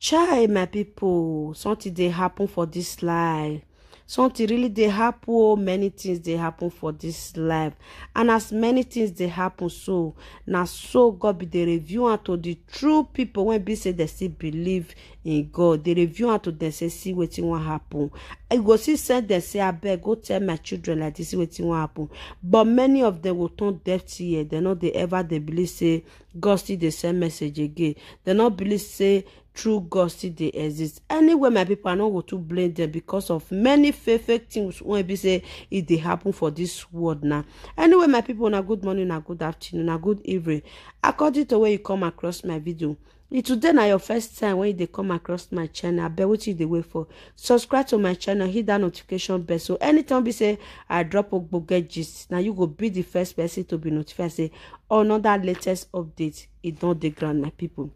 Chai, my people, something they happen for this life. Something really they happen. Many things they happen for this life, and as many things they happen, so now so God be the review unto the true people when be say they still believe in God. They review unto them say see what won't happen. I go see said they say I beg go tell my children like this see what won't happen. But many of them will turn deaf ear. They know they ever they believe say God still the same message again. They not believe say true God still they exist. Anyway, my people, I don't go to blame them because of many faithful things when be say if they happen for this world now. Anyway, my people, now good morning, now good afternoon, now good evening. According to where you come across my video. If today now your first time when they come across my channel, I bet what you they wait for. Subscribe to my channel, hit that notification bell. So anytime we say I drop a book get gist, now you go be the first person to be notified. Say another latest update. It don't degrade my people.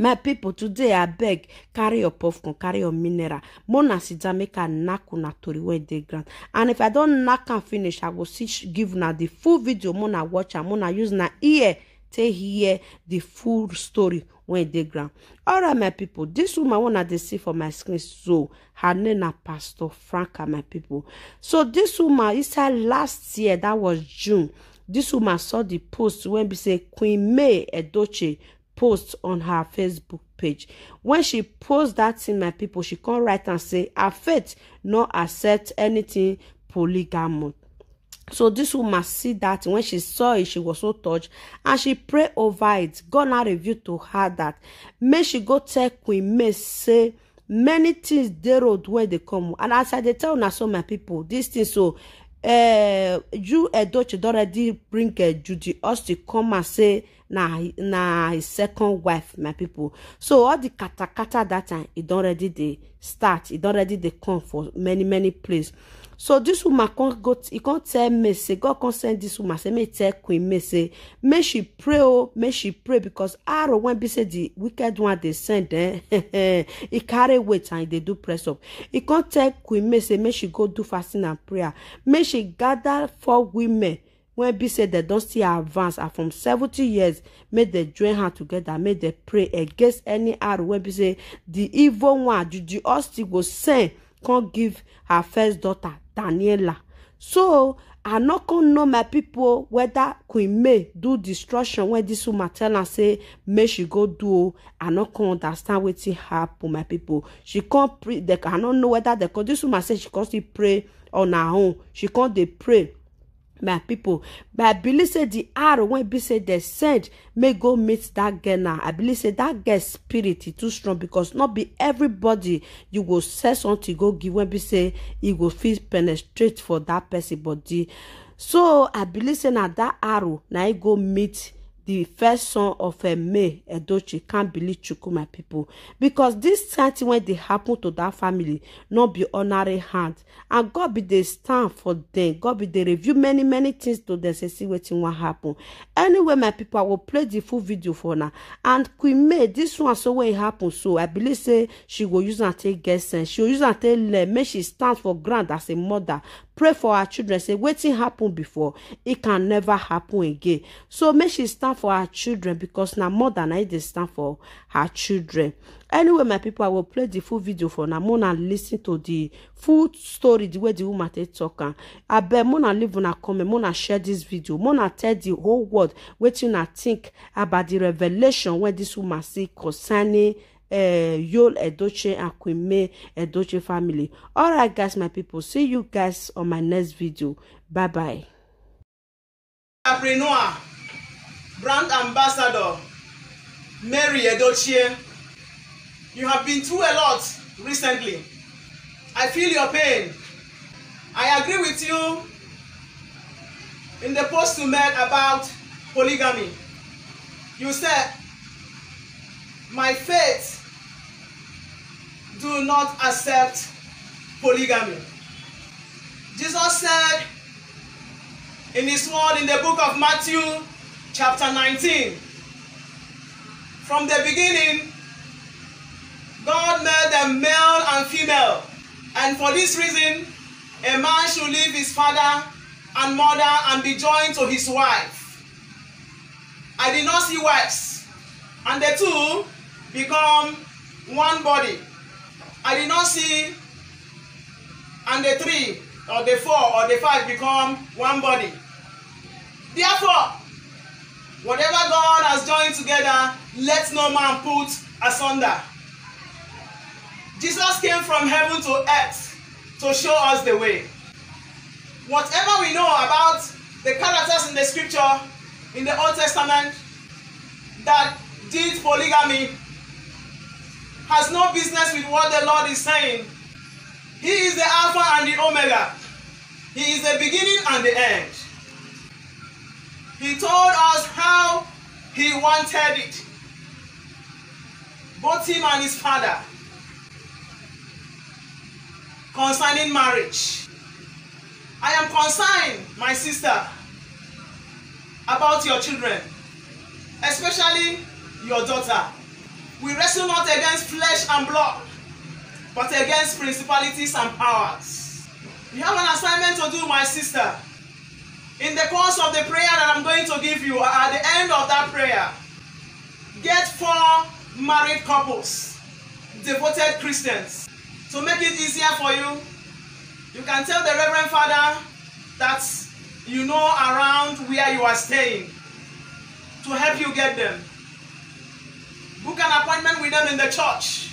My people, today I beg, carry your popcorn, carry your mineral. Mona sida make a knock on a tori when they grant. And if I don't knock and finish, I will see give now the full video. Mona watch and Mona use na ear to hear the full story when they grant. All right, my people, this woman wanna they see for my screen. So her name is Pastor Franka, my people. So this woman is her last year, that was June. This woman saw the post when we say Queen May Edochie post on her Facebook page. When she posts that thing, my people, she can't write and say, her faith not accept anything polygamy. So this woman see that when she saw it, she was so touched and she prayed over it. God now revealed to her that may she go tell Queen May say many things they road where they come. And as I tell now, so my people, this thing so Yul Edochie already bring Judy Edochie come and say na his second wife, my people. So all the kata kata that time it already they start, it already they come for many places. So this woman can't go, he can't tell me say God can't send this woman say me tell Queen May say may she pray, oh may she pray, because arrow when be say the wicked one they send them he carry weight and they do press up. He can't tell Queen May say may she go do fasting and prayer, may she gather 4 women when be said they don't see advance and from 70 years may they join her together, may they pray against any arrow when be say the evil one Judy Edochie go send can't give her first daughter Daniela. So I not gonna know, my people, whether Queen May do destruction when this woman tell her say may she go do. I not gonna understand what happened, my people. She can't pray. They cannot know whether they can. This woman said she can't still pray on her own. She can't they pray. My people, but I believe say the arrow when be say they sent may go meet that girl now. I believe say that girl spirit is too strong, because not be everybody you go say something go give when be say you go feel penetrate for that person body. So I believe say now that arrow now you go meet the first son of May Edochie. Can't believe Chuku, my people, because this something when they happen to that family, not be honorary hand, and God be they stand for them. God be they review many things to them. Say see waiting what happen. Anyway, my people, I will play the full video for now. And Queen May, this one so when it happens, so I believe say she will use and take guess and she will use and take let may she stand for grand as a mother. Pray for her children. Say waiting happened before, it can never happen again. So may she stand for her children, because now more than I they stand for her children. Anyway, my people, I will play the full video for now. Mona listen to the full story the way the woman they talking. I bet Mona leave on a comment. Mona share this video. Mona tell the whole world what you not think about the revelation when this woman see concerning Yul Edochie and Queen May Edochie family. All right, guys, my people, see you guys on my next video. Bye bye. Entrepreneur, brand ambassador Mary Edochie, you have been through a lot recently. I feel your pain. I agree with you in the post you made about polygamy. You said, my faith do not accept polygamy. Jesus said in his word in the book of Matthew, chapter 19, from the beginning, God made them male and female, and for this reason, a man should leave his father and mother and be joined to his wife. I did not see wives, and the two become one somebody. I did not see, and the 3 or the 4 or the 5 become one body. Therefore, whatever God has joined together, let no man put asunder. Jesus came from heaven to earth to show us the way. Whatever we know about the characters in the scripture, in the Old Testament, that did polygamy, has no business with what the Lord is saying. He is the Alpha and the Omega. He is the beginning and the end. He told us how he wanted it, both him and his father, concerning marriage. I am concerned, my sister, about your children, especially your daughter. We wrestle not against flesh and blood, but against principalities and powers. You have an assignment to do, my sister. In the course of the prayer that I'm going to give you, at the end of that prayer, get 4 married couples, devoted Christians. To make it easier for you, you can tell the Reverend Father that you know around where you are staying to help you get them. Book an appointment with them in the church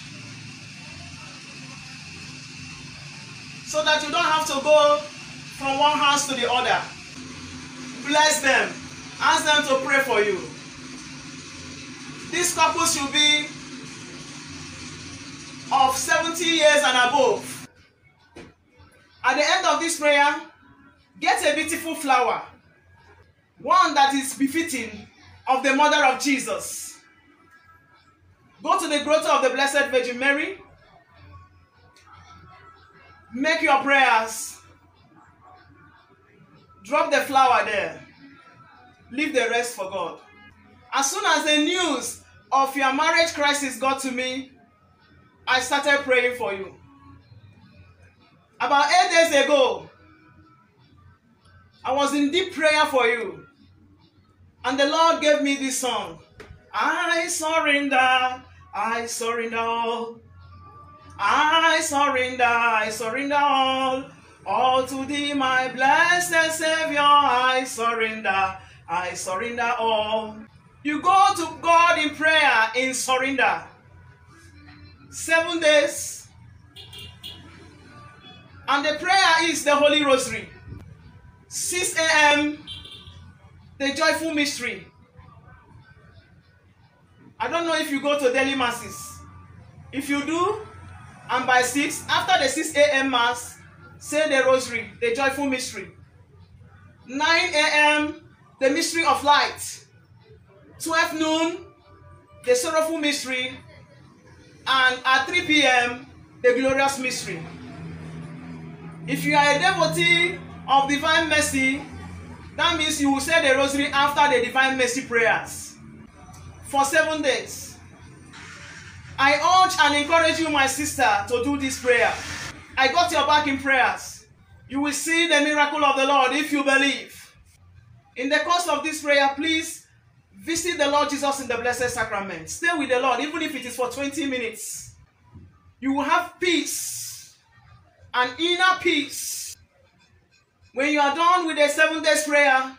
so that you don't have to go from one house to the other. Bless them. Ask them to pray for you. These couples should be of 70 years and above. At the end of this prayer, get a beautiful flower, one that is befitting of the mother of Jesus. Go to the grotto of the Blessed Virgin Mary. Make your prayers. Drop the flower there. Leave the rest for God. As soon as the news of your marriage crisis got to me, I started praying for you. About 8 days ago, I was in deep prayer for you, and the Lord gave me this song. I surrender. I surrender all. I surrender, I surrender all. All to thee, my blessed Savior. I surrender, I surrender all. You go to God in prayer in surrender. 7 days. And the prayer is the Holy Rosary. 6 a.m. the Joyful Mystery. I don't know if you go to daily masses. If you do, and by 6, after the 6 a.m. mass, say the Rosary, the Joyful Mystery. 9 a.m., the Mystery of Light. 12 noon, the Sorrowful Mystery. And at 3 p.m., the Glorious Mystery. If you are a devotee of Divine Mercy, that means you will say the Rosary after the Divine Mercy prayers. For 7 days. I urge and encourage you, my sister, to do this prayer. I got your back in prayers. You will see the miracle of the Lord if you believe. In the course of this prayer, please visit the Lord Jesus in the Blessed Sacrament. Stay with the Lord, even if it is for 20 minutes. You will have peace, an inner peace. When you are done with the 7 days prayer,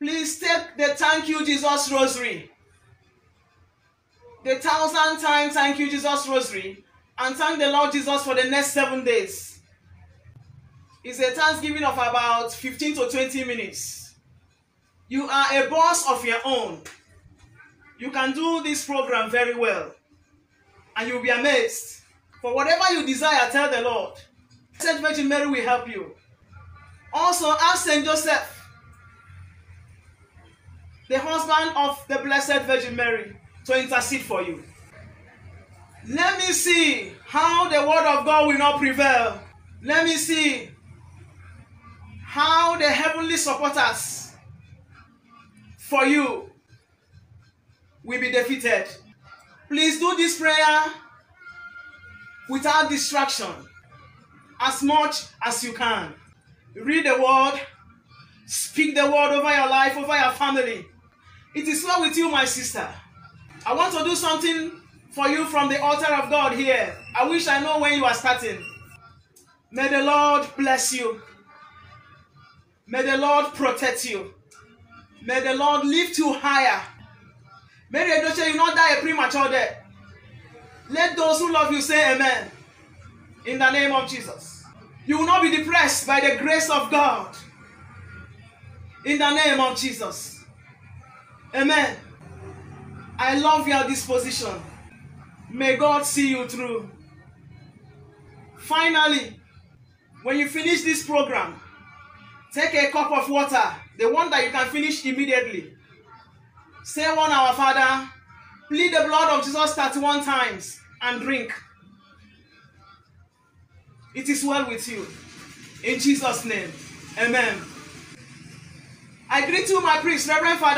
please take the Thank You Jesus Rosary, the 1,000 times Thank You Jesus Rosary, and thank the Lord Jesus for the next 7 days. It's a thanksgiving of about 15 to 20 minutes. You are a boss of your own. You can do this program very well, and you'll be amazed. For whatever you desire, tell the Lord. Saint Virgin Mary will help you. Also, ask Saint Joseph, the husband of the Blessed Virgin Mary, to intercede for you. Let me see how the word of God will not prevail. Let me see how the heavenly supporters for you will be defeated. Please do this prayer without distraction as much as you can. Read the word, speak the word over your life, over your family. It is well with you, my sister. I want to do something for you from the altar of God here. I wish I know when you are starting. May the Lord bless you. May the Lord protect you. May the Lord lift you higher. Mary Edochie, you not die a premature death. Let those who love you say amen. In the name of Jesus. You will not be depressed by the grace of God. In the name of Jesus. Amen. I love your disposition. May God see you through. Finally, when you finish this program, take a cup of water, the one that you can finish immediately. Say one Our Father, plead the blood of Jesus 31 times and drink. It is well with you. In Jesus' name, amen. I greet you, my priest, Reverend Father.